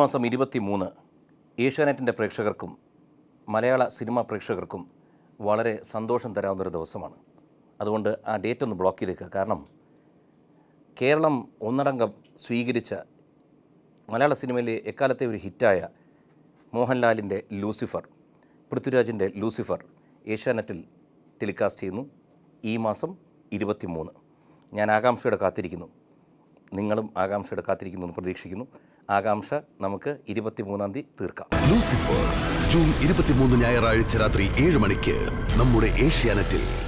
മാസം 23 ഏഷ്യാനെറ്റിൻ്റെ പ്രേക്ഷകർക്കും മലയാള സിനിമാ പ്രേക്ഷകർക്കും വളരെ സന്തോഷം തരാവുന്നൊരു ദിവസമാണ്. അതുകൊണ്ട് ആ ഡേറ്റ് ഒന്ന് ബ്ലോക്ക് ചെയ്തേക്കുക. കാരണം കേരളം ഒന്നടങ്കം സ്വീകരിച്ച മലയാള സിനിമയിലെ എക്കാലത്തെ ഒരു ഹിറ്റായ മോഹൻലാലിൻ്റെ ലൂസിഫർ, പൃഥ്വിരാജിൻ്റെ ലൂസിഫർ ഏഷ്യാനെറ്റിൽ ടെലികാസ്റ്റ് ചെയ്യുന്നു ഈ മാസം 23. ഞാൻ ആകാംക്ഷയോടെ കാത്തിരിക്കുന്നു, നിങ്ങളും ആകാംക്ഷയോടെ കാത്തിരിക്കുന്നു എന്ന് പ്രതീക്ഷിക്കുന്നു. ആകാംക്ഷ നമുക്ക് 23-ാം തീയതി തീർക്കാം. ലൂസിഫർ ജൂൺ 23 ഞായറാഴ്ച രാത്രി 7 മണിക്ക് നമ്മുടെ ഏഷ്യാനെറ്റിൽ.